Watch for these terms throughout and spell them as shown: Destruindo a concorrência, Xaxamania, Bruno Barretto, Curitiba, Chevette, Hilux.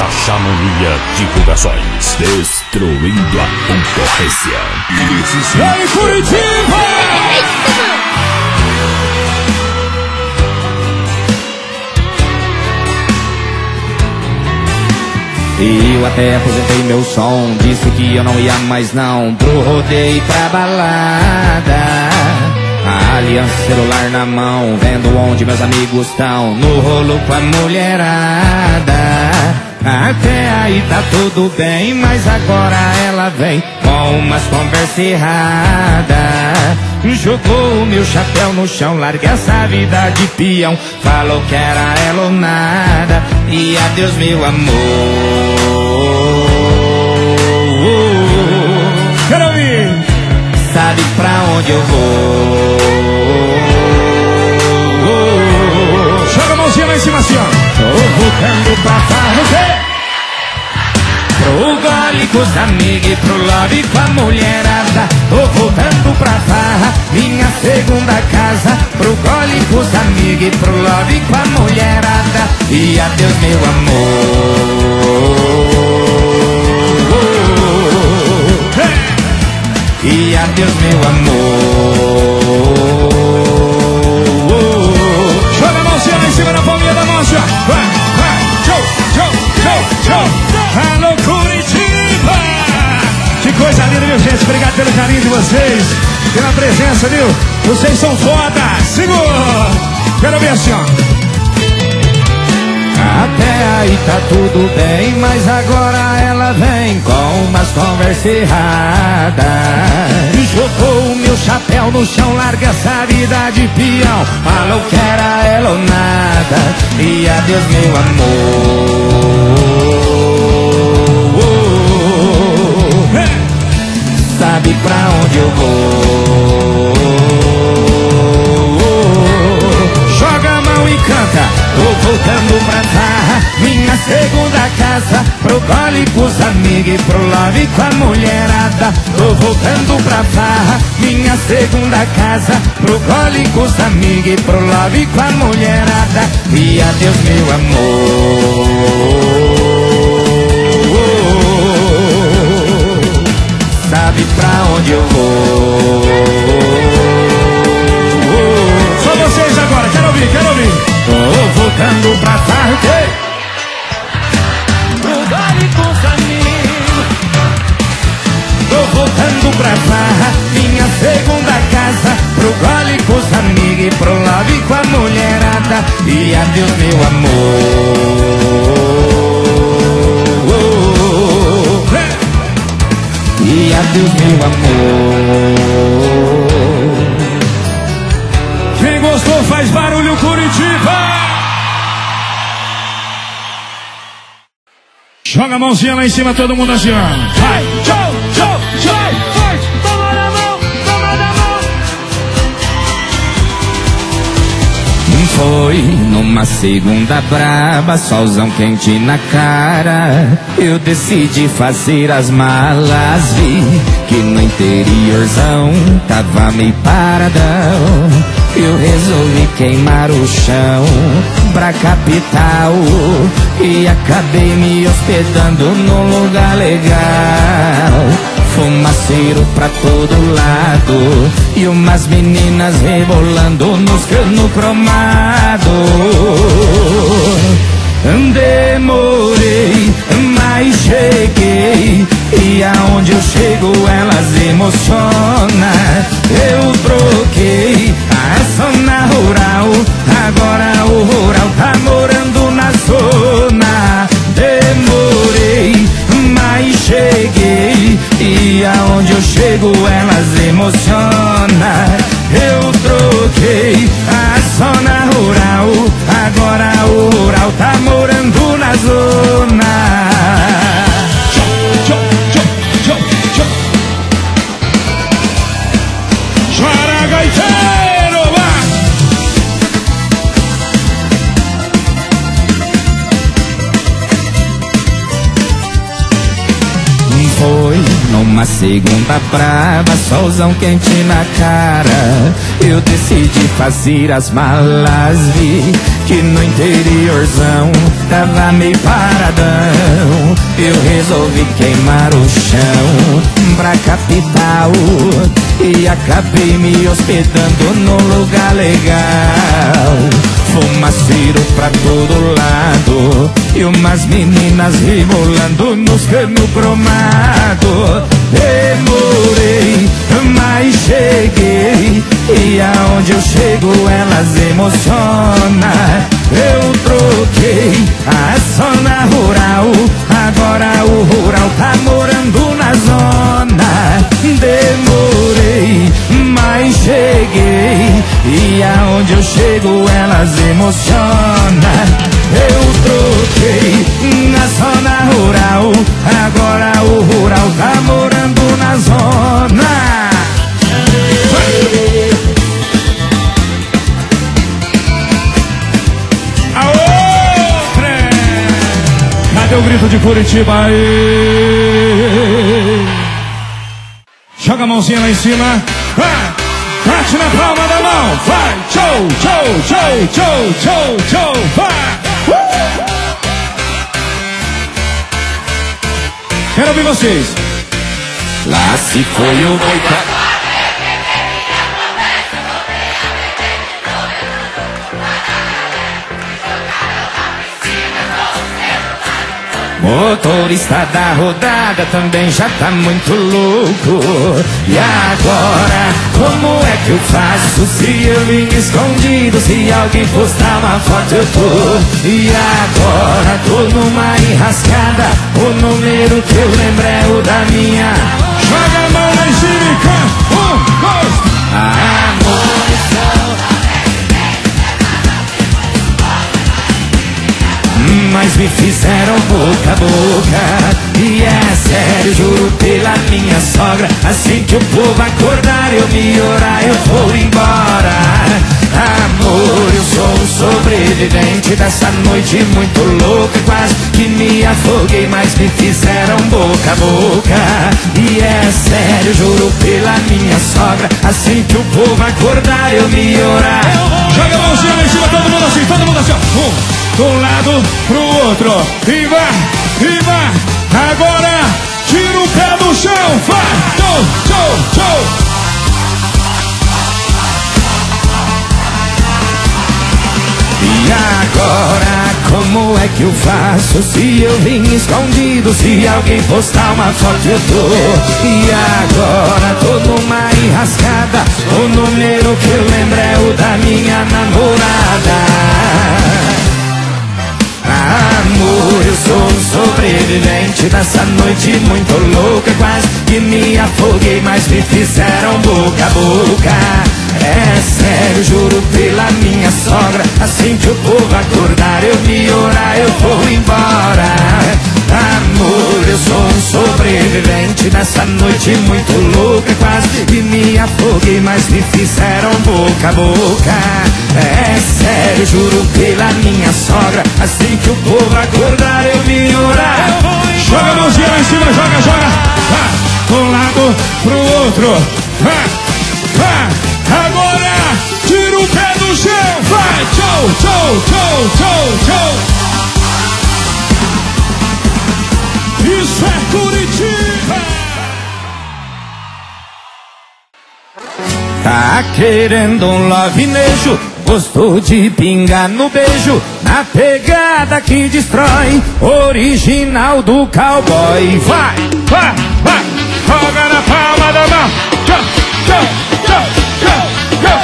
Xaxamania Divulgações, destruindo a concorrência. E aí, Curitiba! E eu até aposentei meu som, disse que eu não ia mais não pro rodeio e pra balada. A aliança, celular na mão, vendo onde meus amigos estão, no rolo com a mulherada. Até aí tá tudo bem, mas agora ela vem com umas conversas erradas. Jogou o meu chapéu no chão, larga essa vida de peão, falou que era ela ou nada. E adeus meu amor, quero ouvir. Sabe pra onde eu vou? Joga a mãozinha lá em cima assim, ó. Tô voltando pra farroquê, pro gole com os amigos e pro lobby com a mulherada. Tô voltando pra farra, minha segunda casa, pro gole com os amigos e pro lobby com a mulherada. E adeus meu amor, e adeus meu amor. Joga a mãozinha lá em cima da palminha da mão, já. Vai, vai, show, show, show, show. Alô, Curitiba! Que coisa linda, meu gente. Obrigado pelo carinho de vocês, pela presença, viu? Vocês são foda! Segura! Quero ver assim, ó. Até aí tá tudo bem, mas agora ela vem com umas conversas erradas. Jogou o meu chapéu no chão, larga essa vida de peão, falou que era ela ou nada. E adeus meu amor, sabe pra onde eu vou? Joga a mão e canta. Tô voltando pra farra, minha segunda casa, pro gole com os amigos e pro love com a mulherada. Tô voltando pra farra, minha segunda casa, pro gole com os amigos e pro love com a mulherada. E adeus meu amor, sabe pra onde eu vou? Só vocês agora, quero ouvir, quero ouvir. Tô voltando pra tarde, pro gole com os amigos. Tô voltando pra farra, minha segunda casa, pro gole com os amigos e pro love com a mulherada. E adeus meu amor, e adeus meu amor. Quem gostou faz barulho, Curitiba! Joga a mãozinha lá em cima, todo mundo assim, ó. Vai, tchau, tchau, tchau, forte, toma na mão, toma na mão. Foi numa segunda braba, solzão quente na cara, eu decidi fazer as malas. Vi que no interiorzão tava meio paradão, eu resolvi queimar o chão pra capital e acabei me hospedando num lugar legal. Fumaceiro pra todo lado e umas meninas rebolando nos cano cromado. Demorei, mas cheguei, e aonde eu chego elas emociona. Eu troquei a zona rural, agora o rural tá morando na zona. Demorei, mas cheguei, e aonde eu chego elas emociona. Eu troquei a zona rural, agora o rural tá morando na zona. Chora, gaiteiro, vá! Foi numa segunda brava, solzão quente na cara, eu decidi fazer as malas. Vi que no interiorzão tava meio paradão. Eu resolvi queimar o chão pra capital e acabei me hospedando num lugar legal. Fumaceiro pra todo lado e umas meninas rebolando nos canos cromados. Demorei, mas cheguei, e aonde eu chego elas emocionam. Eu troquei a zona rural, agora o rural tá morando na zona. Demorei, mas cheguei, e aonde eu chego elas emocionam. Eu troquei na zona rural, agora o rural tá morando na zona. Aô, trem! Cadê o grito de Curitiba? Aê! Joga a mãozinha lá em cima. Vai! Bate na palma da mão. Vai! Tchau, tchau, tchau, tchau, tchau, tchau. Vai! Quero ouvir vocês. Lá se foi o coitado. Motorista da rodada também já tá muito louco. E agora, como é que eu faço? Se eu vim escondido, se alguém postar uma foto eu tô. E agora, tô numa enrascada. O número que eu lembro é o da minha. Joga a mão na cívica. 1, 2. Amor, mas me fizeram boca a boca. E é sério, juro pela minha sogra. Assim que o povo acordar, eu me orar, eu vou embora. Amor, eu sou um sobrevivente dessa noite muito louca. Quase que me afoguei, mas me fizeram boca a boca. E é sério, juro pela minha sogra. Assim que o povo acordar, eu me orar. Joga a mãozinha lá em cima, todo mundo assim, todo mundo assim. De um lado pro outro. E vai, agora tira o pé do chão. Vai, tchau, tchau, tchau. E agora, como é que eu faço? Se eu vim escondido, se alguém postar uma foto eu tô. E agora, tô numa enrascada. O número que eu lembro é o da minha namorada. Amor, eu sou um sobrevivente dessa noite muito louca. Quase que me afoguei, mas me fizeram boca a boca. É sério, juro pela minha sogra. Assim que o povo acordar, eu me orar, eu vou embora. Amor, eu sou um sobrevivente dessa noite muito louca. Quase que me afoguei, mas me fizeram boca a boca. É sério, juro pela minha sogra. Assim que o povo acordar, eu vim orar. Joga a mãozinha lá em cima, joga, joga. Vá, de um lado pro outro. Vá, vá, agora tira o pé do chão. Vai, tchau, tchau, tchau, tchau, tchau. Isso é Curitiba. Tá querendo um lovinejo, gostou de pingar no beijo, na pegada que destrói, original do cowboy. Vai, vai, vai, joga na palma da mão. Go, go, go, go, go, go.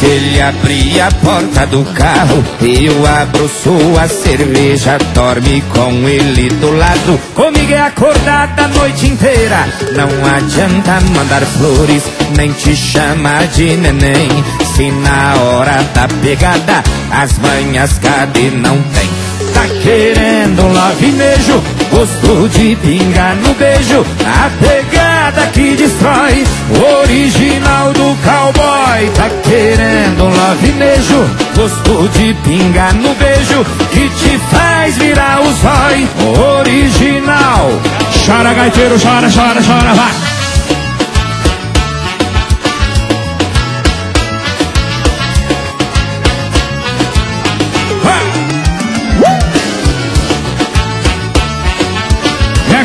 Se ele abrir a porta do carro, eu abro sua cerveja. Dorme com ele do lado, comigo é acordada a noite inteira. Não adianta mandar flores, nem te chamar de neném. Se na hora da pegada, as manhas cadê não tem. Tá querendo um lavinejo, gosto de pingar no beijo, a pegada que destrói, original do cowboy. Tá querendo um lavinejo, gosto de pingar no beijo, que te faz virar o zói, original. Chora gaiteiro, chora, chora, chora, vai.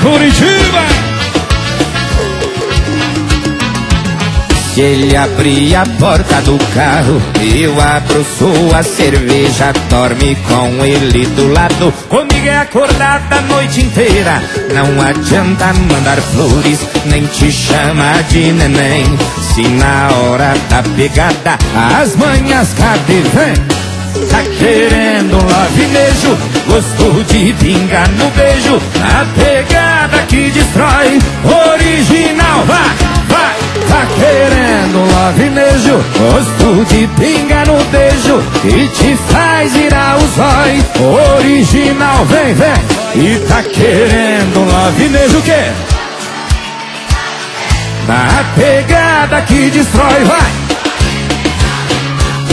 Curitiba. Ele abria a porta do carro, eu abro sua cerveja, dorme com ele do lado. Comigo é acordada a noite inteira, não adianta mandar flores, nem te chama de neném. Se na hora da pegada as manhas cadê vem? Tá querendo um lavinejo, gosto de pingar no beijo, a pegada que destrói, original, vai, vai. Tá querendo um lavinejo, gosto de pingar no beijo, que te faz virar os olhos, original, vem, vem. E tá querendo um lavinejo, o quê? A pegada que destrói, vai.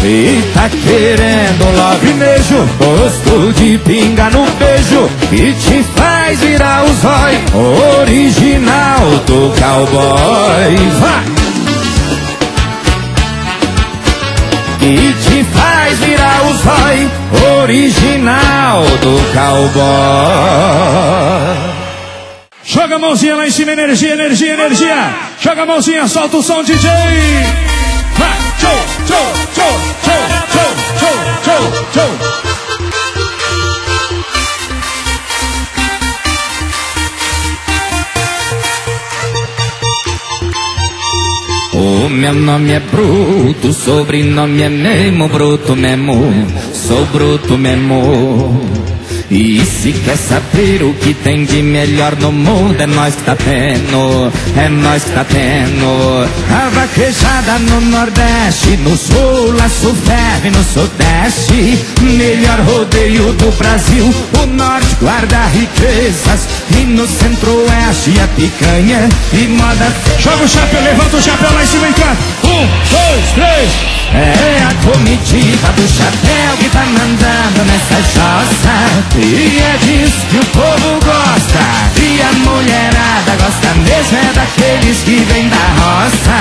E tá querendo um lavinejo, gosto de pinga no beijo, que te faz virar os olhos, original do cowboy, vai. Que te faz virar os olhos, original do cowboy. Joga a mãozinha lá em cima, energia, energia, energia. Joga a mãozinha, solta o som, DJ. Vai, show, show. Show, show, show, show, show, show. O meu nome é Bruto, sobrenome é mesmo Bruto mesmo. Sou Bruto mesmo. E se quer saber o que tem de melhor no mundo, é nós que tá tendo, é nós que tá tendo. A vaquejada no Nordeste, no Sul, laço ferve no Sudeste, melhor rodeio do Brasil. O Norte guarda riquezas, e no Centro-Oeste a picanha e moda. Joga o chapéu, levanta o chapéu lá em cima, entra. 1, 2, 3. É a comitiva do chapéu que tá mandando nessa jossa, e é disso que o povo gosta, e a mulherada gosta mesmo é daqueles que vêm da roça,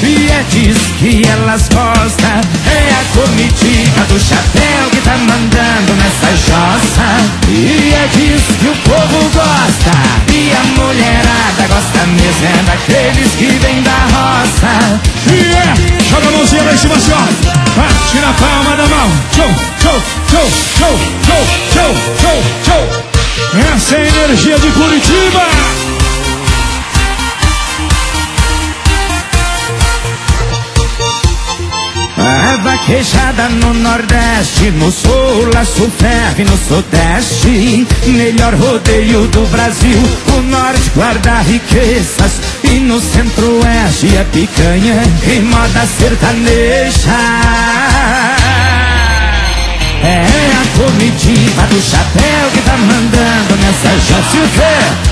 e é disso que elas gostam. É a comitiva do chapéu que tá mandando nessa jossa, e é disso que o povo gosta, e a mulherada gosta mesmo é daqueles que vêm da roça. Yeah! Joga a mãozinha lá em cima, senhora. Vai, tira a palma da mão. Show, show, show, show, show, show, show, show. Essa é a energia de Curitiba. A vaquejada no Nordeste, no Sul, laço ferve no Sudeste, melhor rodeio do Brasil. O Norte guarda riquezas, e no Centro-Oeste a picanha e moda sertaneja. É a comitiva do chapéu que tá mandando nessa jossa.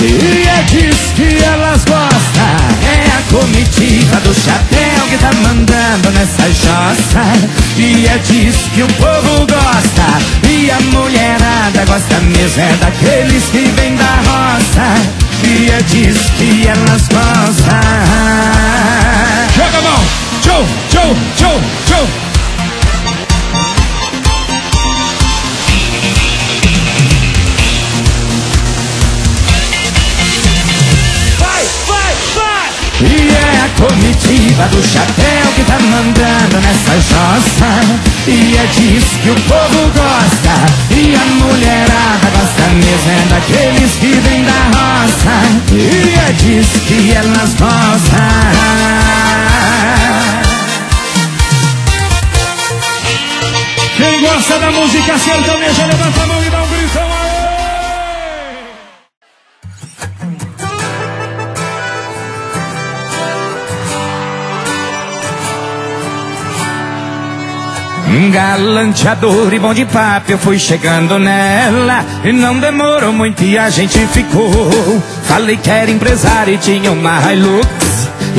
E é disso que elas gostam. É a comitiva do chapéu que tá mandando nessa jossa, e é disso que o povo gosta, e a mulherada gosta mesmo é daqueles que vêm da roça, e é disso que elas gostam. Joga a mão! Tchau, tchau, tchau, tchau. E é a comitiva do chapéu que tá mandando nessa jossa, e é disso que o povo gosta, e a mulherada gosta mesmo é daqueles que vêm da roça, e é disso que elas gostam. Quem gosta da música sertaneja, levanta a mão e dá um gritão. Galanteador e bom de papo, eu fui chegando nela, e não demorou muito e a gente ficou. Falei que era empresário e tinha uma Hilux,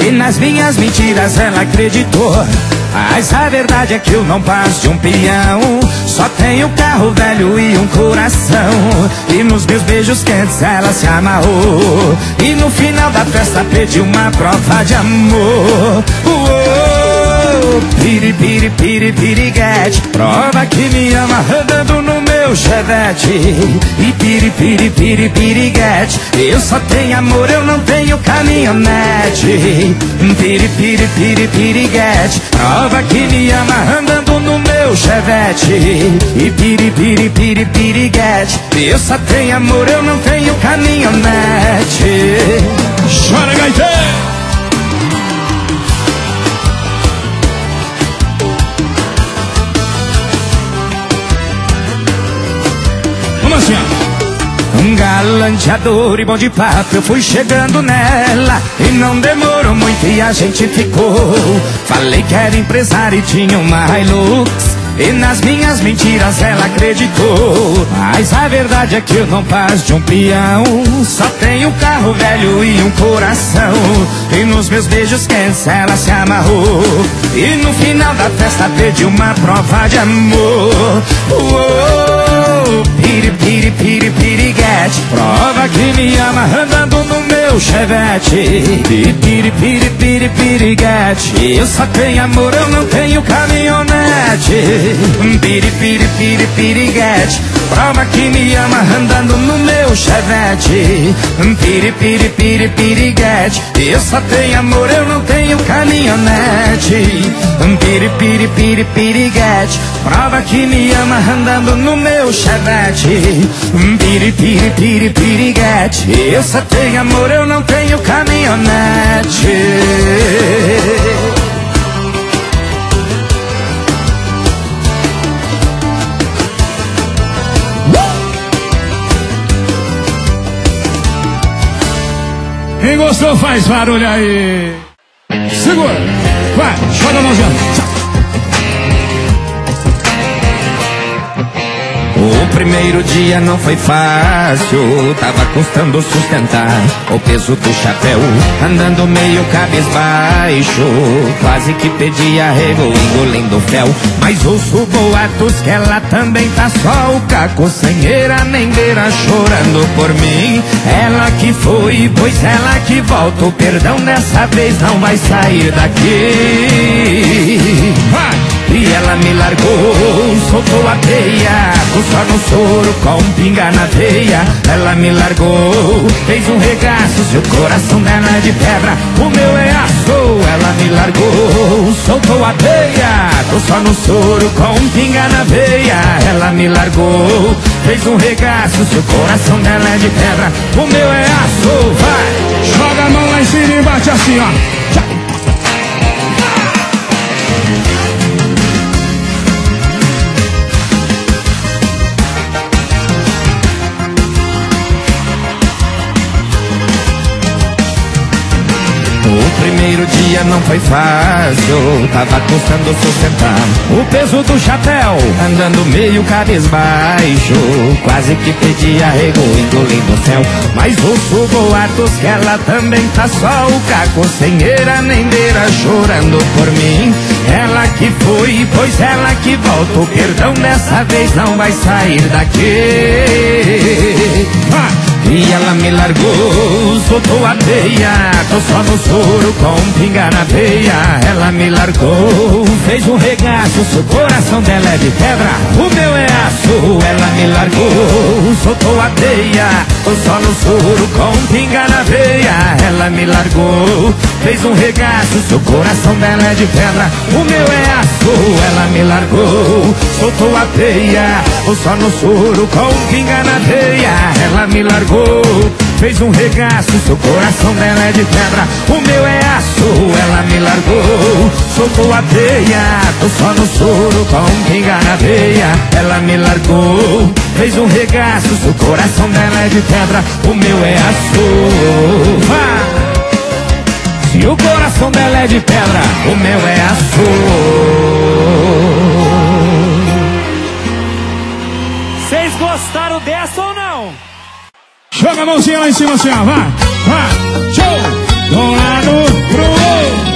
e nas minhas mentiras ela acreditou. Mas a verdade é que eu não passo de um peão, só tenho carro velho e um coração. E nos meus beijos quentes ela se amarrou, e no final da festa pediu uma prova de amor. Uou! Piri, piri, piri, piriguete, prova que me ama andando no meu chevette. E piri, piri, piri, piriguete, eu só tenho amor, eu não tenho caminhonete. Piri, piri, piri, piriguete, prova que me ama andando no meu chevette. E piri, piri, piri, piriguete, eu só tenho amor, eu não tenho caminhonete. Chora, gaiteiro! Um galanteador e bom de papo, eu fui chegando nela e não demorou muito e a gente ficou. Falei que era empresário e tinha uma Hilux e nas minhas mentiras ela acreditou. Mas a verdade é que eu não passo de um peão, só tenho um carro velho e um coração. E nos meus beijos quentes ela se amarrou e no final da festa pediu uma prova de amor. Piri, piri, piri, piriguete, prova que me ama andando no meu chevette. Piri, piri, piri, piri, piriguete, eu só tenho amor, eu não tenho caminhonete. Piri, piri, piri, piriguete, prova que me ama andando no meu chevette. Piri, piri, piri, piriguete, eu só tenho amor, eu não tenho caminhonete. Piri, piri, piri, piriguete, prova que me ama andando no meu chevette. Piri, piri, piri, piriguete, eu só tenho amor, eu não tenho caminhonete. Quem gostou faz barulho aí. Segura, vai, joga na janta. O primeiro dia não foi fácil, tava custando sustentar o peso do chapéu, andando meio cabisbaixo, quase que pedi arrego, engolindo o fel. Mas ouço boatos que ela também tá só o caco, sem eira nem beira, chorando por mim. Ela que foi, pois ela que volta, o perdão dessa vez não vai sair daqui. Vai! E ela me largou, soltou a teia, com só no soro, com pinga na veia. Ela me largou, fez um regaço, seu coração dela é de pedra, o meu é aço. Ela me largou, soltou a teia, com só no soro, com pinga na veia. Ela me largou, fez um regaço, seu coração dela é de pedra, o meu é aço. Vai, joga a mão lá em cima e bate assim, ó. Tchau. Primeiro dia não foi fácil, tava custando sustentar o peso do chapéu, andando meio cabisbaixo, quase que pedi arrego, engolindo o céu. Mas ouço boatos que ela também tá só o caco, sem eira nem beira, chorando por mim. Ela que foi, pois ela que volta, o perdão dessa vez não vai sair daqui. E ela me largou, soltou a teia, tô só no soro com pinga na veia. Ela me largou, fez um regaço, seu coração dela é de pedra, o meu é aço. Ela me largou, soltou a teia, tô só no soro com pinga na veia. Ela me largou, fez um regaço, seu coração dela é de pedra, o meu é aço. Ela me largou, soltou a teia, tô só no soro com pinga na veia. Ela me largou, fez um regaço, seu coração dela é de pedra, o meu é aço. Ela me largou, soltou a teia, tô só no soro com pinga na veia. Ela me largou, fez um regaço, seu coração dela é de pedra, o meu é aço. Ah! Se o coração dela é de pedra, o meu é aço. Vocês gostaram dessa ou não? Joga a mãozinha lá em cima, assim, ó. Vai, vai, show! De um lado pro outro.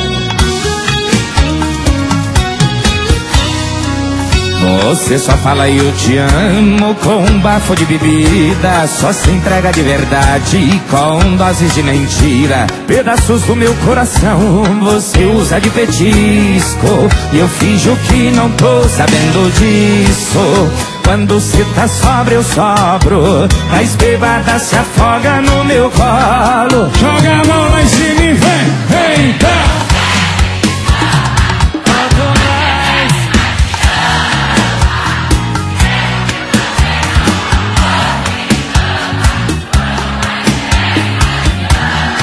Você só fala eu te amo com um bafo de bebida. Só se entrega de verdade com doses de mentira. Pedaços do meu coração você usa de petisco, e eu finjo que não tô sabendo disso. Quando cê tá sobra eu sobro, mas bêbada se afoga no meu colo. Joga a mão lá em cima e vem, vem, tá.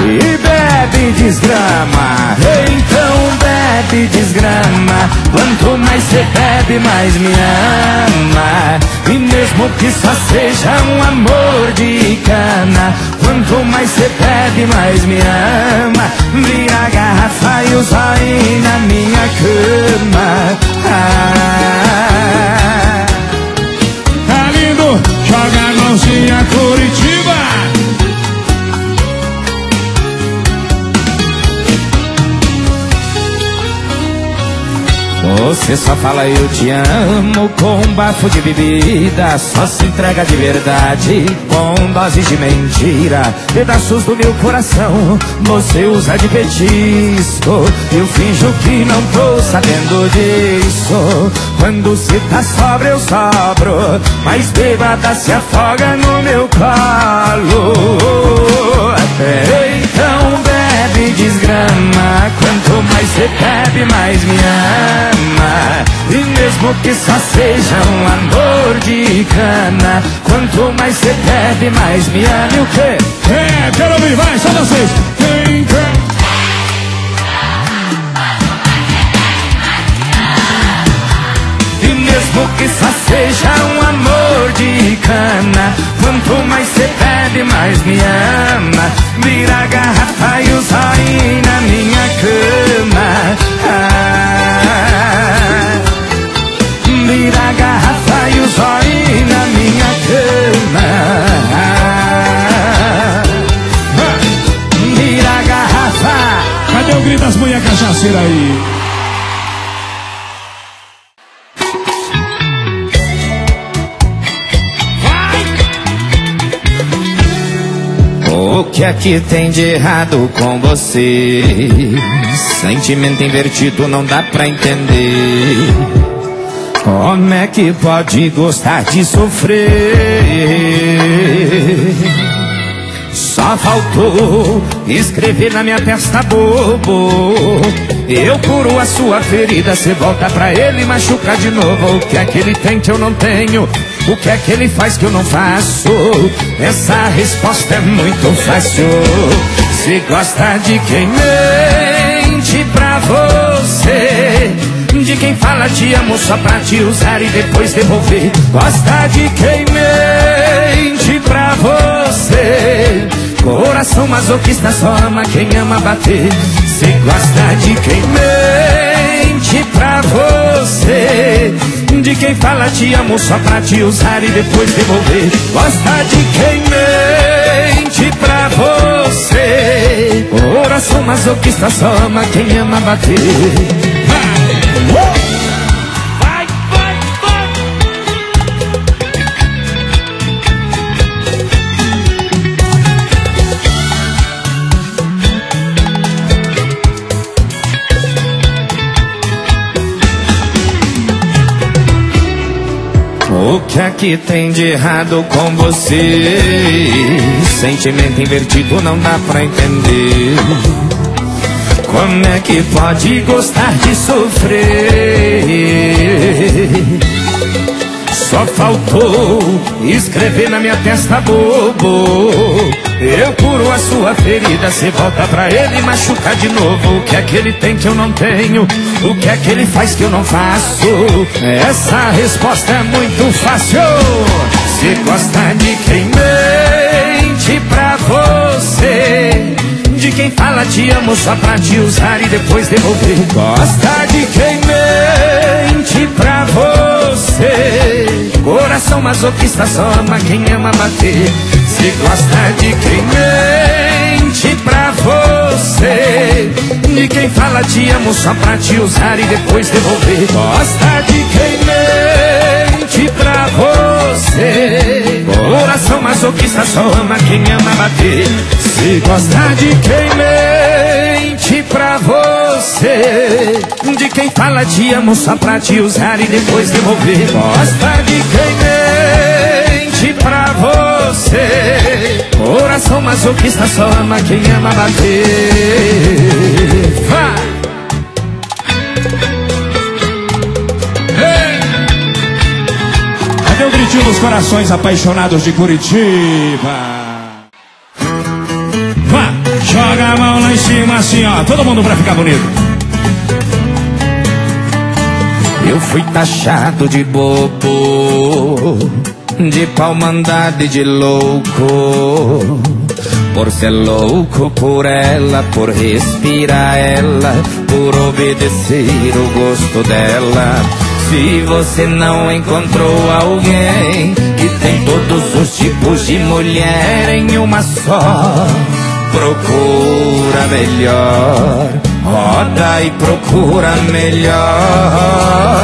E bebe desgrama, então bebe desgrama. Quanto mais cê bebe, mais me ama. E mesmo que só seja um amor de cana, quanto mais cê bebe, mais me ama. Vira a garrafa e o zóio na minha cama. Ah. Tá lindo, joga a mãozinha, Curitiba. Você só fala eu te amo com um bafo de bebida. Só se entrega de verdade com doses de mentira. Pedaços do meu coração você usa de petisco, eu finjo que não tô sabendo disso. Quando cê tá sobra eu sobro, mas bêbada se afoga no meu colo. Então bebe desgrama, quanto mais cê bebe mais me ama. E mesmo que só seja um amor de cana, quanto mais cê bebe mais me ama. E o quê? É, quero ouvir, vai, só vocês. Quem quer? E mesmo que só seja um amor de cana, quanto mais cê bebe mais me ama. Vira a garrafa e o zóio na minha cama. Ah, vira a garrafa e o zóio na minha cama. Ah, vira a garrafa. Cadê o grito das mulheres cachaceiras aí? O que é que tem de errado com você? Sentimento invertido não dá pra entender. Como é que pode gostar de sofrer? Só faltou escrever na minha testa bobo. Eu curo a sua ferida, cê volta pra ele e machuca de novo. O que é que ele tem que eu não tenho? O que é que ele faz que eu não faço? Essa resposta é muito fácil. Se gosta de quem mente pra você, de quem fala te amo só pra te usar e depois devolver. Gosta de quem mente pra você, coração masoquista só ama quem ama bater. Se gosta de quem mente pra você, de quem fala te amo só pra te usar e depois devolver. Gosta de quem mente pra você, coração masoquista só ama quem ama bater. Vai, vai, vai. O que é que tem de errado com você? Sentimento invertido não dá pra entender. Como é que pode gostar de sofrer? Só faltou escrever na minha testa bobo. Eu curo a sua ferida, cê volta pra ele e machuca de novo. O que é que ele tem que eu não tenho? O que é que ele faz que eu não faço? Essa resposta é muito fácil. Se gosta de quem mente pra você, de quem fala te amo só pra te usar e depois devolver. Gosta de quem mente pra você, coração masoquista só ama quem ama bater. Se gosta de quem mente pra você, de quem fala te amo só pra te usar e depois devolver. Gosta de quem mente noite pra você. Coração masoquista só ama quem ama bater. Se gosta de quem mente pra você, de quem fala te amo só pra te usar e depois devolver. Gosta de quem mente pra você. Coração masoquista só ama quem ama bater. Vai! Cadê o gritinho dos corações apaixonados de Curitiba? Vai! Joga a mão lá em cima assim, ó, todo mundo pra ficar bonito. Eu fui taxado de bobo, de pau mandado e de louco, por ser louco por ela, por respirar ela, por obedecer o gosto dela. Se você não encontrou alguém que tem todos os tipos de mulher em uma só, procura melhor, roda e procura melhor.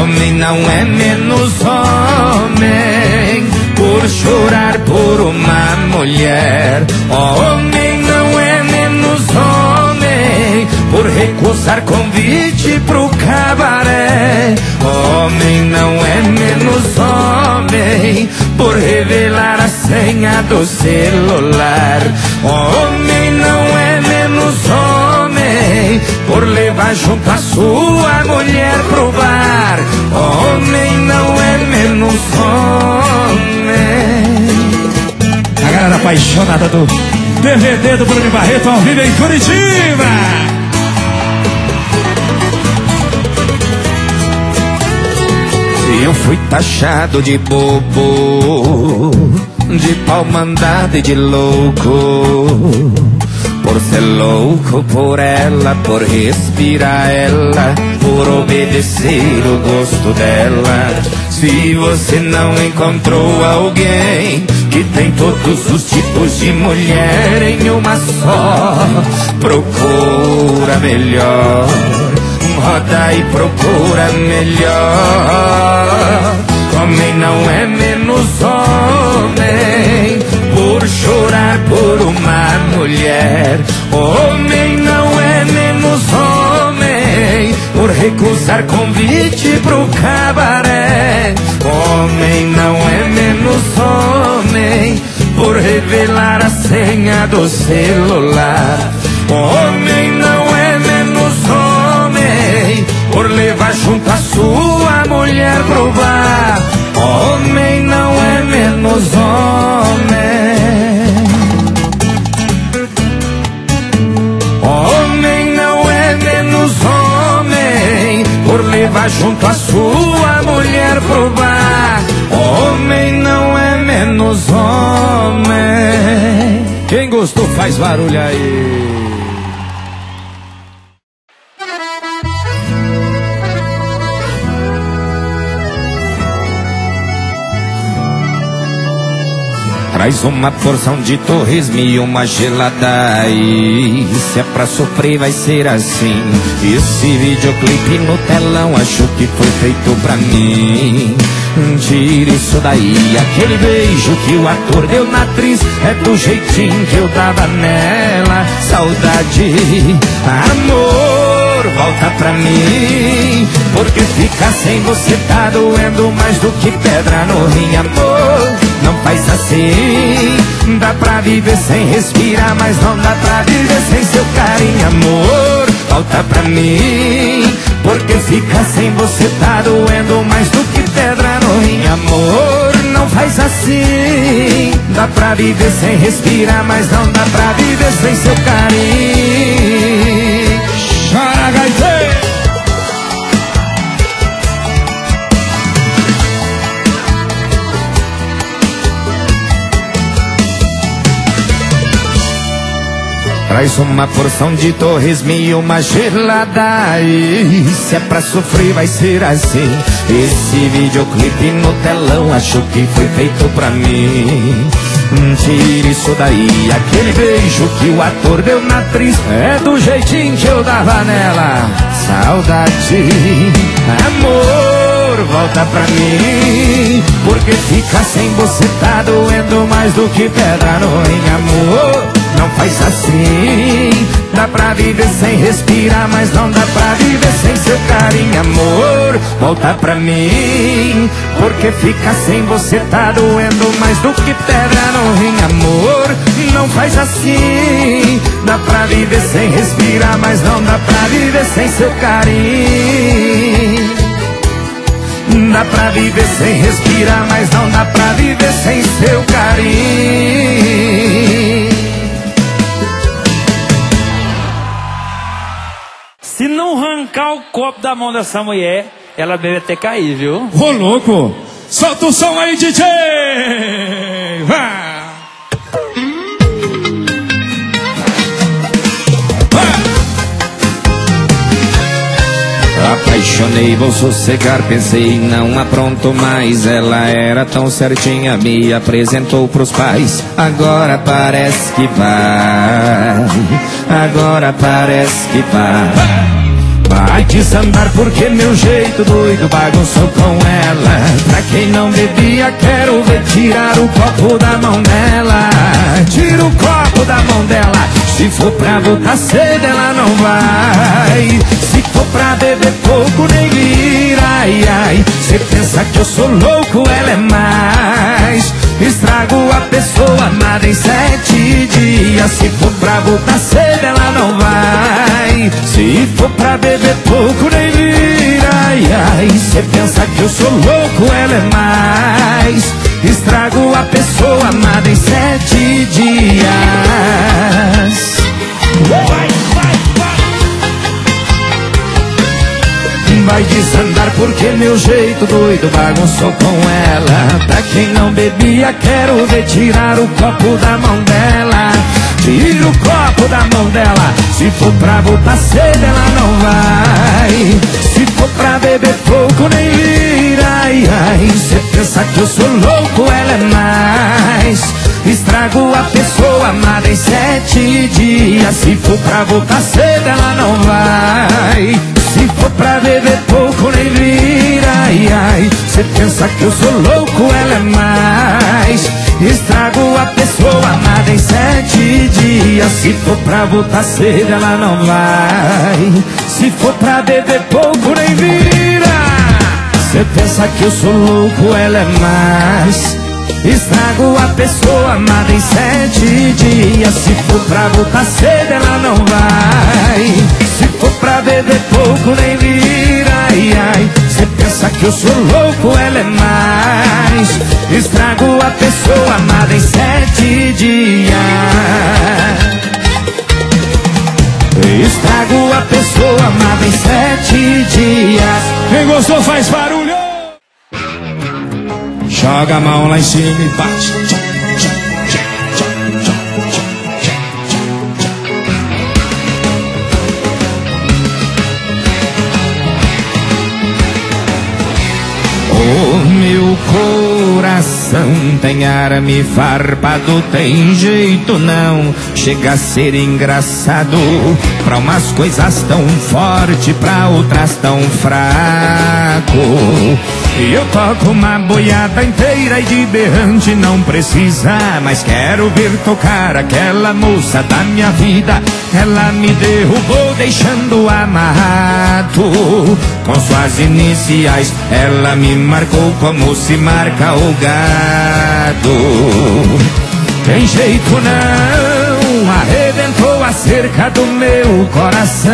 Homem não é menos homem por chorar por uma mulher. Homem não é menos homem por recusar convite pro cabaré. Homem não é menos homem por revelar a senha do celular. Homem não é menos homem por levar junto a sua mulher pro bar. Homem não é menos homem. A galera apaixonada do DVD do Bruno Barretto ao vivo em Curitiba. Eu fui taxado de bobo, de pau mandado e de louco, por ser louco por ela, por respirar ela, por obedecer o gosto dela. Se você não encontrou alguém que tem todos os tipos de mulher em uma só, procura melhor, roda e procura melhor. Homem não é menos homem por chorar por uma mulher. Homem não é menos homem por recusar convite pro cabaré. Homem não é menos homem por revelar a senha do celular. Homem não é menos homem por levar junto a sua mulher pro bar. Homem não é menos homem. Vai junto a sua mulher pro bar. Homem não é menos homem. Quem gostou faz barulho aí. Traz uma porção de torresmo e uma gelada, e se é pra sofrer vai ser assim. Esse videoclipe no telão acho que foi feito pra mim. Tira isso daí, aquele beijo que o ator deu na atriz é do jeitinho que eu dava nela. Saudade, amor, volta pra mim, porque ficar sem você tá doendo mais do que pedra no rim. Amor, não faz assim, dá pra viver sem respirar, mas não dá pra viver sem seu carinho. Amor, volta pra mim, porque ficar sem você tá doendo mais do que pedra no rim. Amor, não faz assim, dá pra viver sem respirar, mas não dá pra viver sem seu carinho. Chora, gaiteiro! Traz uma porção de torresmo e uma gelada, e se é pra sofrer vai ser assim. Esse videoclipe no telão acho que foi feito pra mim. Tira isso daí, aquele beijo que o ator deu na atriz é do jeitinho que eu dava nela. Saudade, amor, amor volta pra mim, porque ficar sem você tá doendo mais do que pedra no rim. Amor, não faz assim. Dá pra viver sem respirar, mas não dá pra viver sem seu carinho. Amor, volta pra mim, porque ficar sem você tá doendo mais do que pedra no rim. Amor, não faz assim. Dá pra viver sem respirar, mas não dá pra viver sem seu carinho. Dá pra viver sem respirar, mas não dá pra viver sem seu carinho. Se não arrancar o copo da mão dessa mulher, ela deve até cair, viu? Ô louco! Solta o som aí, DJ! Vai! Apaixonei, vou sossegar, pensei, não apronto mais. Ela era tão certinha, me apresentou pros pais. Agora parece que vai, agora parece que vai. Vai desandar porque meu jeito doido bagunçou com ela. Pra quem não bebia, quero ver tirar o copo da mão dela. Tira o copo da mão dela. Se for pra voltar cedo, ela não vai. Se for pra beber pouco, nem vira, ai, ai. Cê pensa que eu sou louco, ela é mais. Estrago a pessoa amada em 7 dias. Se for pra voltar cedo, ela não vai. Se for pra beber pouco, nem vira, ai, ai. Cê pensa que eu sou louco, ela é mais. Estrago a pessoa amada em 7 dias. Vai! Vai desandar porque meu jeito doido bagunçou com ela. Pra quem não bebia, quero ver tirar o copo da mão dela. Tira o copo da mão dela. Se for pra voltar cedo, ela não vai. Se for pra beber pouco, nem vira, ai, ai. Cê pensa que eu sou louco, ela é mais. Estrago a pessoa amada em 7 dias. Se for pra voltar cedo, ela não vai. Se for pra beber pouco, nem vira, ai, ai. Cê pensa que eu sou louco, ela é mais. Estrago a pessoa amada em 7 dias. Se for pra voltar cedo, ela não vai. Se for pra beber pouco, nem vira. Cê pensa que eu sou louco, ela é mais. Estrago a pessoa amada em 7 dias. Se for pra voltar cedo, ela não vai. Se for pra beber pouco, nem vira, ai, ai. Cê pensa que eu sou louco, ela é mais. Estrago a pessoa amada em 7 dias. Estrago a pessoa amada em 7 dias. Quem gostou faz barulho. Joga a mão lá em cima e bate. Meu coração tem arame farpado, tem jeito não, chega a ser engraçado. Pra umas coisas tão forte, pra outras tão fraco. Eu toco uma boiada inteira e de berrante não precisa, mas quero ver tocar aquela moça da minha vida. Ela me derrubou deixando amarrado, com suas iniciais ela me marcou como se marca o gado. Tem jeito não, arrebentou a cerca do meu coração.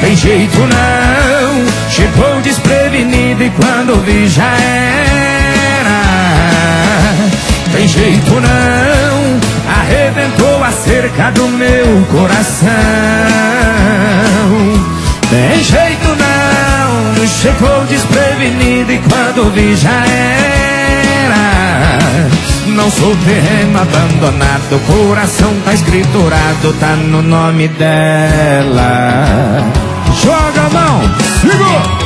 Tem jeito não, chegou desprevenido e quando vi já era. Tem jeito não, arrebentou a cerca do meu coração. Tem jeito não, chegou desprevenido e quando vi já era. Não sou terreno abandonado, coração tá escriturado, tá no nome dela. Joga a mão, segura!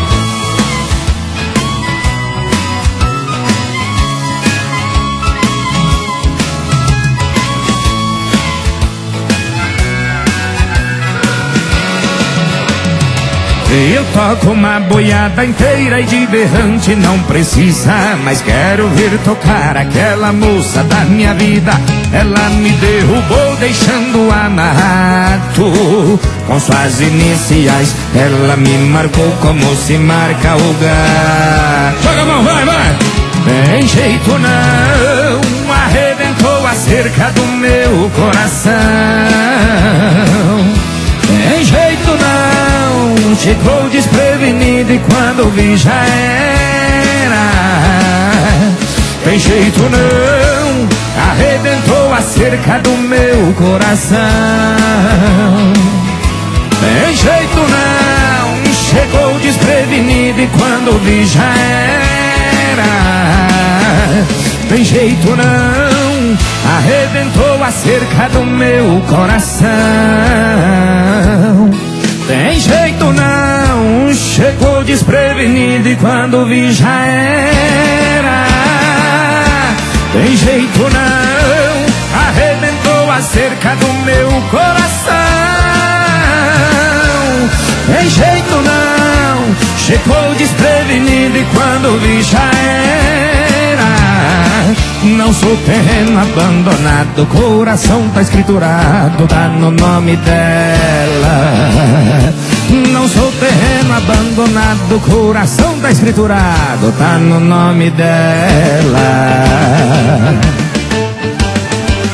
Eu toco uma boiada inteira e de berrante não precisa, mas quero vir tocar aquela moça da minha vida. Ela me derrubou deixando amarrado com suas iniciais. Ela me marcou como se marca o gato. Joga a mão, vai, vai! Tem jeito não, arrebentou a cerca do meu coração. Tem jeito não, chegou desprevenido e quando vi já era. Tem jeito não, arrebentou a cerca do meu coração. Tem jeito não, chegou desprevenido e quando vi já era. Tem jeito não, arrebentou a cerca do meu coração. Tem jeito não, chegou desprevenido e quando vi já era. Tem jeito não, arrebentou a cerca do meu coração. Tem jeito não, chegou desprevenido e quando vi já era. Não sou terreno abandonado, coração tá escriturado, tá no nome dela. Não sou terreno abandonado, coração tá escriturado, tá no nome dela.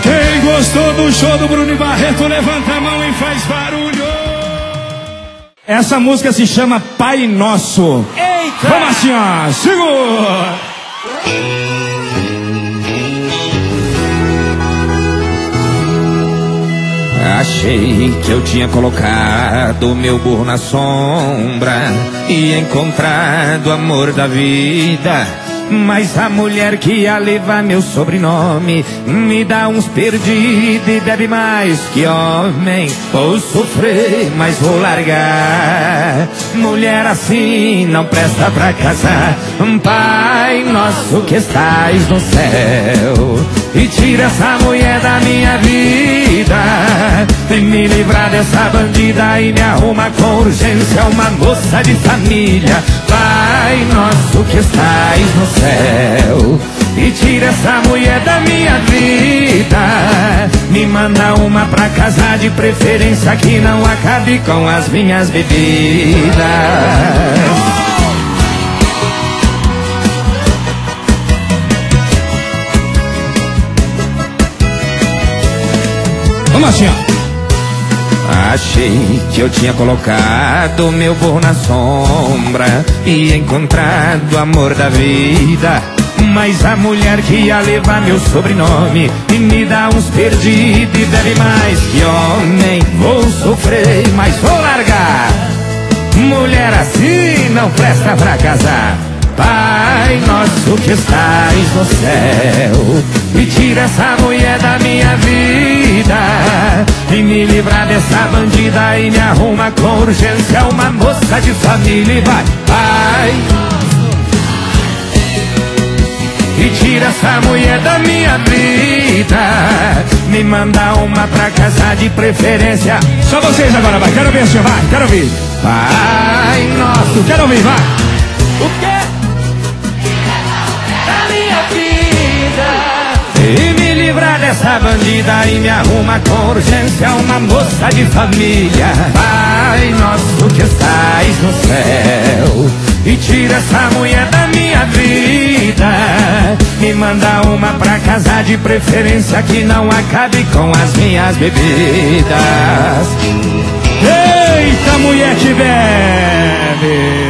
Quem gostou do show do Bruno Barretto, levanta a mão e faz barulho. Essa música se chama Pai Nosso. Eita! Vamos assim, ó, segura! Achei que eu tinha colocado meu burro na sombra e encontrado o amor da vida, mas a mulher que ia levar meu sobrenome me dá uns perdidos e bebe mais que homem. Vou sofrer, mas vou largar. Mulher assim não presta pra casar. Pai nosso que estás no céu, e tira essa mulher da minha vida, e me livrar dessa bandida, e me arruma com urgência uma moça de família. Pai nosso que estás no céu, e tira essa mulher da minha vida, me manda uma pra casar, de preferência que não acabe com as minhas bebidas. Vamos assim, ó. Achei que eu tinha colocado meu burro na sombra e encontrado o amor da vida, mas a mulher que ia levar meu sobrenome e me dá uns perdidos e bebe mais que homem. Vou sofrer, mas vou largar. Mulher assim não presta pra casar. Pai nosso que estás no céu, me tira essa mulher da minha vida, e me livrar dessa bandida, e me arruma com urgência uma moça de família. E vai, vai, e tira essa mulher da minha vida, me manda uma pra casar, de preferência. Só vocês agora, vai, quero ver, senhor, vai, quero ver. Pai nosso, quero ver, vai. O quê? E me livrar dessa bandida, e me arruma com urgência uma moça de família. Pai nosso que estás no céu, e tira essa mulher da minha vida, me manda uma pra casar, de preferência que não acabe com as minhas bebidas. Eita, mulher que bebe!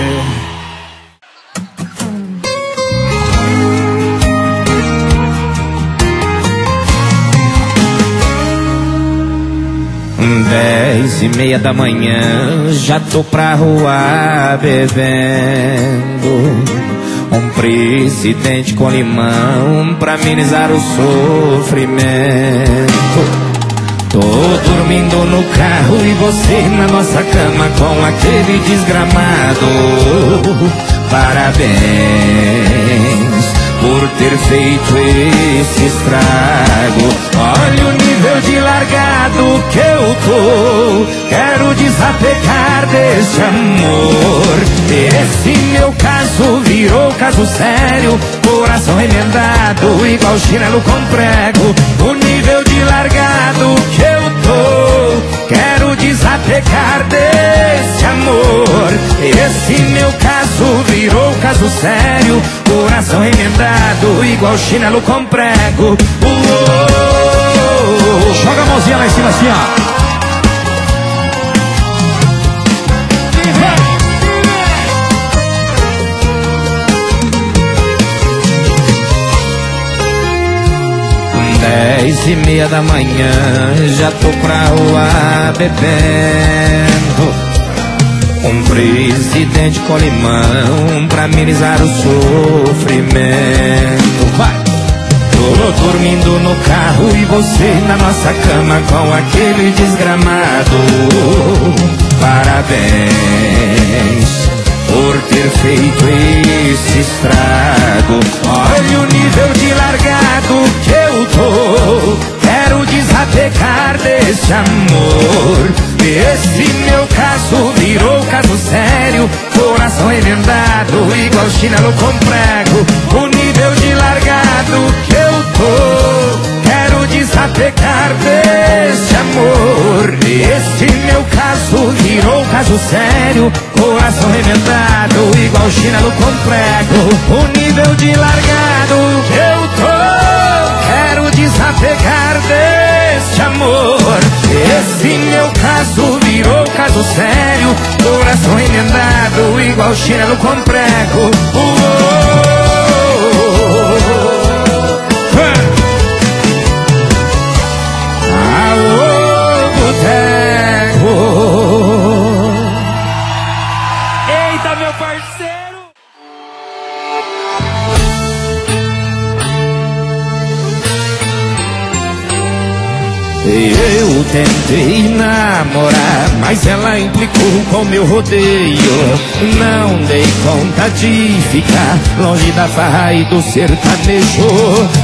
Dez e meia da manhã, já tô pra rua bebendo um presidente com limão pra amenizar o sofrimento. Tô dormindo no carro e você na nossa cama com aquele desgramado. Parabéns por ter feito esse estrago. Olha o nível de largado que eu tô. Quero desabafar. pecar deste amor. Esse meu caso virou caso sério, coração remendado igual chinelo com prego. O nível de largado que eu tô, quero desapegar deste amor. Esse meu caso virou caso sério, coração remendado igual chinelo com prego. Uou. Joga a mãozinha lá em cima assim, ó. Dez e meia da manhã, já tô pra rua bebendo um presidente com limão pra amenizar o sofrimento. Vai. Tô dormindo no carro e você na nossa cama com aquele desgramado. Parabéns por ter feito esse estrago. Olha o nível de largado que eu tô, quero desapegar desse amor. Esse meu caso virou caso sério, coração emendado igual chinelo com prego. O nível de largado que eu tô, quero desapegar desse amor. Esse meu caso virou caso sério, coração remendado igual chinelo com prego. O nível de largado que eu tô, quero desapegar deste amor. Esse meu caso virou caso sério, coração remendado igual chinelo com prego. Eu tentei namorar, mas ela implicou com meu rodeio. Não dei conta de ficar longe da farra e do sertanejo.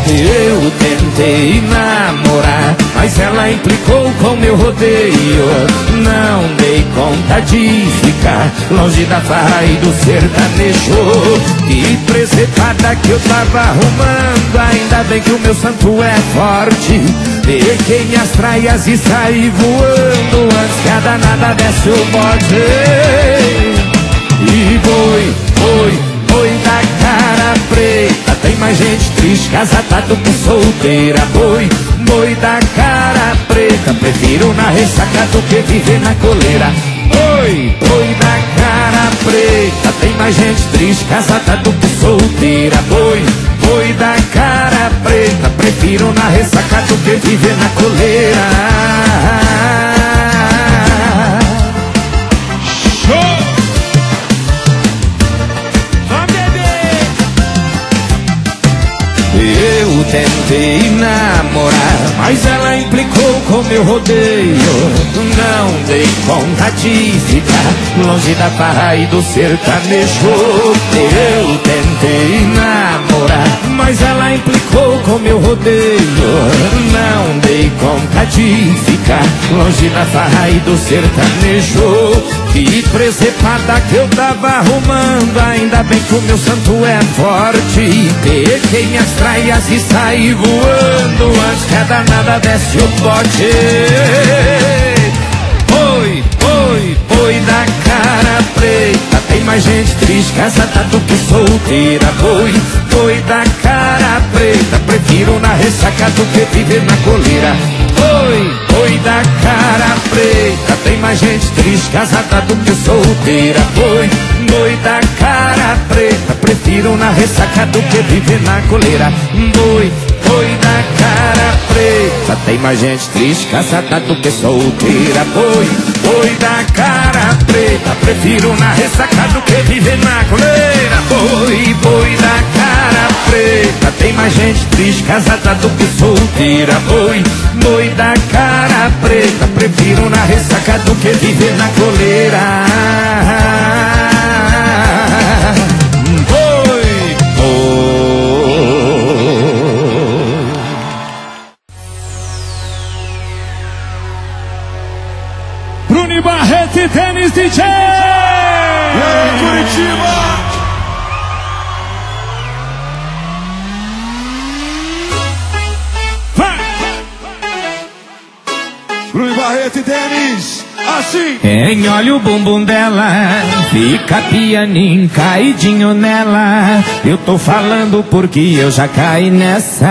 Eu tentei namorar, mas ela implicou com meu rodeio. Não dei conta de ficar longe da farra e do sertanejo. E precepada que eu tava arrumando, ainda bem que o meu santo é forte. Peguei minhas traias e saí voando, antes que a danada desse o bode. E boi, boi, boi da cara preta, tem mais gente triste casada que solteira. Boi, boi da cara preta, prefiro na ressaca do que viver na coleira. Boi, boi da cara preta, tem mais gente triste casada do que solteira. Boi, boi da cara preta, prefiro na ressaca do que viver na coleira. Show! Vamos beber! Eu tentei namorar, mas ela implicou com meu rodeio. Não dei conta de ficar longe da farra e do sertanejo. Eu tentei namorar, mas ela implicou com meu rodeio. Não dei conta de ficar longe da farra e do sertanejo. Que precepada que eu tava arrumando, ainda bem que o meu santo é forte. Peguei minhas traias e saí voando, antes que a danada desse o bote. Boi, boi, boi da cara preta, tem mais gente triste casada do que solteira. Boi, boi da cara preta, prefiro na ressaca do que viver na coleira. Boi, boi da cara preta, tem mais gente triste casada do que solteira. Boi, boi da cara preta, prefiro na ressaca do que viver na coleira. Boi, boi da cara preta, tem mais gente triste casada do que solteira. Boi, boi da cara preta, prefiro na ressaca do que viver na coleira. Boi, boi da cara preta, tem mais gente triste casada do que solteira. Boi, boi da cara preta, prefiro na ressaca do que viver na coleira. Boi, boi. Bruno Bruno Barretto e Tênis DJ! E aí, Curitiba! Bruno Barretto e Tênis, assim! Quem olha o bumbum dela, fica pianinho caidinho nela. Eu tô falando porque eu já caí nessa.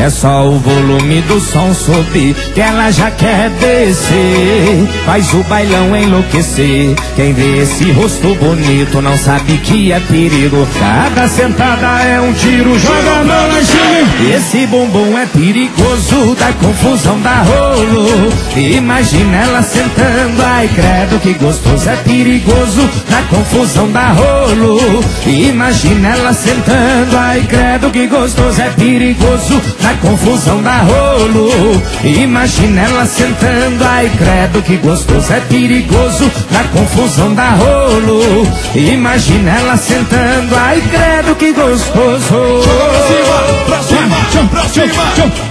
É só o volume do som subir que ela já quer descer, faz o bailão enlouquecer. Quem vê esse rosto bonito não sabe que é perigo. Cada sentada é um tiro, joga a mão na cima. Esse bumbum é perigoso, dá confusão, dá rolo. Imagina ela sentando, ai credo que gostoso. É perigoso, dá confusão, dá rolo. Imagina ela sentando, ai credo que gostoso. É perigoso, na confusão dá rolo. Imagina ela sentando, ai credo que gostoso. É perigoso, na confusão dá rolo. Imagina ela sentando, ai credo que gostoso. Joga pra cima, pra cima, pra cima.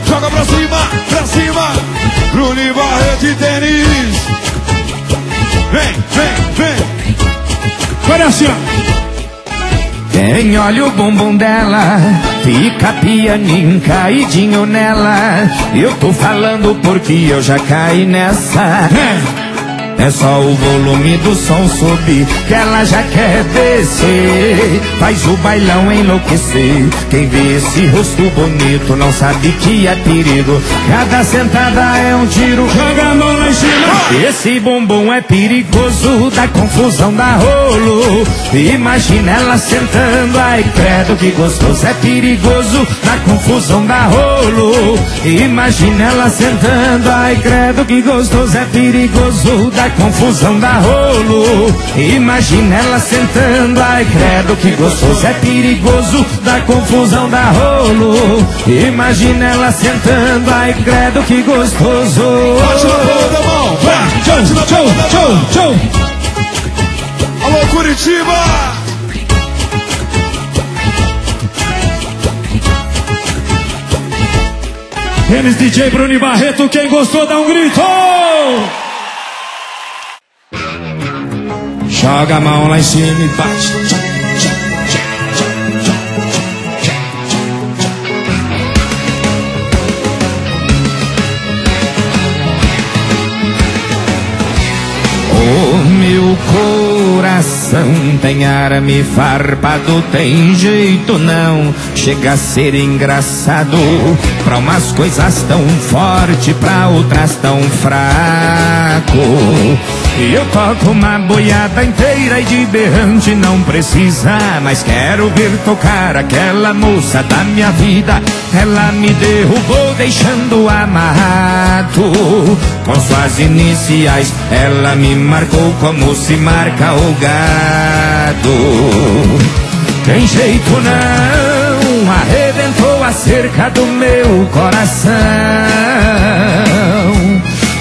Joga pra cima, pra cima. Bruno Barretto e Tênis. Vem, vem, vem. Olha assim, ó. Quem olha o bumbum dela, fica pianinho caidinho nela. Eu tô falando porque eu já caí nessa. É só o volume do som subir que ela já quer descer, faz o bailão enlouquecer. Quem vê esse rosto bonito não sabe que é perigo. Cada sentada é um tiro, joga a mão na esquina. Esse bumbum é perigoso, dá confusão, dá rolo. Imagina ela sentando, ai credo que gostoso. É perigoso, dá confusão, dá rolo. Imagina ela sentando, ai credo que gostoso. É perigoso, dá confusão, dá rolo. Imagina ela sentando, ai credo que gostoso. É perigoso, dá confusão, dá rolo. Imagina ela sentando, ai credo que gostoso. Alô Curitiba! Tênis DJ Bruno Barretto, quem gostou dá um grito! Joga a mão lá em cima e bate. O meu coração tem arame farpado, tem jeito não. Chega a ser engraçado, pra umas coisas tão forte, pra outras tão fraco. Eu toco uma boiada inteira e de berrante não precisa. Mas quero ver tocar aquela moça da minha vida. Ela me derrubou deixando amarrado. Com suas iniciais ela me marcou como se marca o gado. Tem jeito não, arrebentou a cerca do meu coração.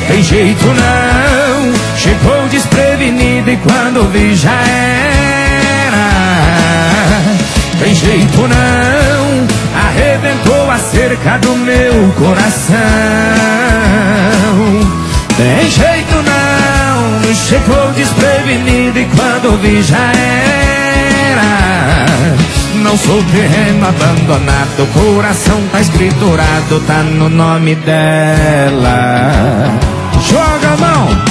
Tem jeito não, chegou desprevenido e quando vi já era. Tem jeito não, arrebentou a cerca do meu coração. Tem jeito não, chegou desprevenido e quando vi já era. Não sou terreno abandonado, o coração tá escriturado, tá no nome dela. Joga a mão!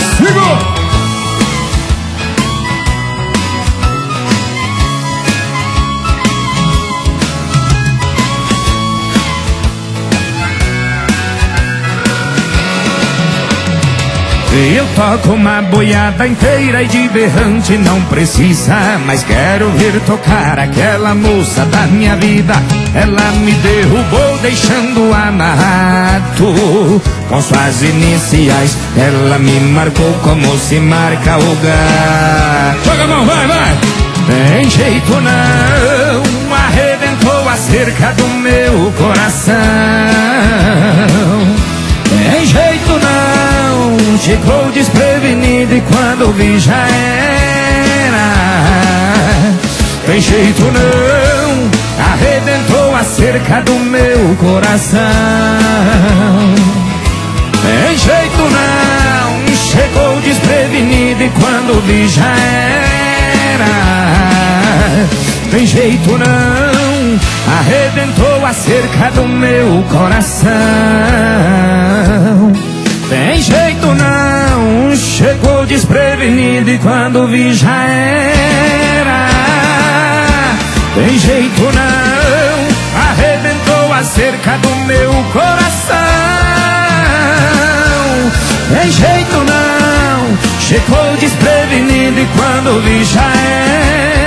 Eu toco uma boiada inteira e de berrante não precisa. Mas quero ver tocar aquela moça da minha vida. Ela me derrubou deixando amarrado. Com suas iniciais ela me marcou como se marca o gato. Joga a mão, vai, vai! Tem jeito não, arrebentou a cerca do meu coração. Tem jeito não, chegou desprevenido e quando vi já era. Tem jeito não, arrebentou a cerca do meu coração. Tem jeito não, chegou sabe quando vi já era. Tem jeito não, arrebentou a cerca do meu coração. Tem jeito não, chegou desprevenido e quando vi já era. Tem jeito não, arrebentou a cerca do meu coração. Tem jeito não, chegou desprevenido e quando vi já era.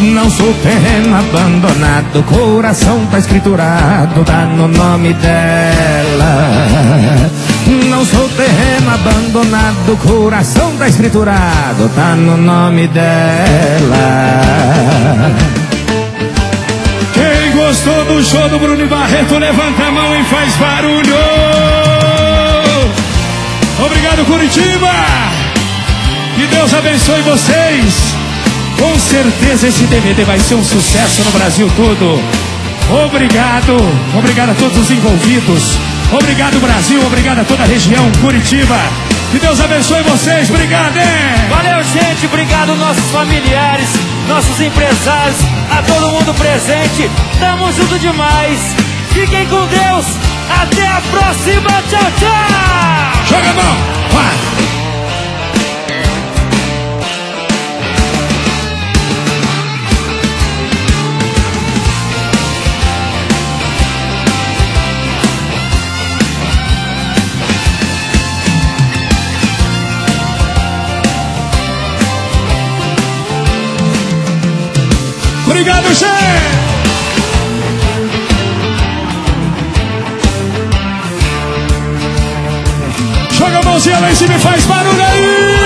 Não sou terreno abandonado, coração tá escriturado, tá no nome dela. Não sou terreno abandonado, coração tá escriturado, tá no nome dela. Quem gostou do show do Bruno Barretto, levanta a mão e faz barulho. Obrigado, Curitiba. Que Deus abençoe vocês. Com certeza esse DVD vai ser um sucesso no Brasil todo. Obrigado, obrigado a todos os envolvidos. Obrigado, Brasil, obrigado a toda a região, Curitiba. Que Deus abençoe vocês, obrigado, hein? Valeu, gente, obrigado nossos familiares, nossos empresários, a todo mundo presente. Tamo junto demais. Fiquem com Deus, até a próxima, tchau, tchau! Joga a mão, vai! Obrigado, gente! Joga a mãozinha lá em cima e faz barulho aí!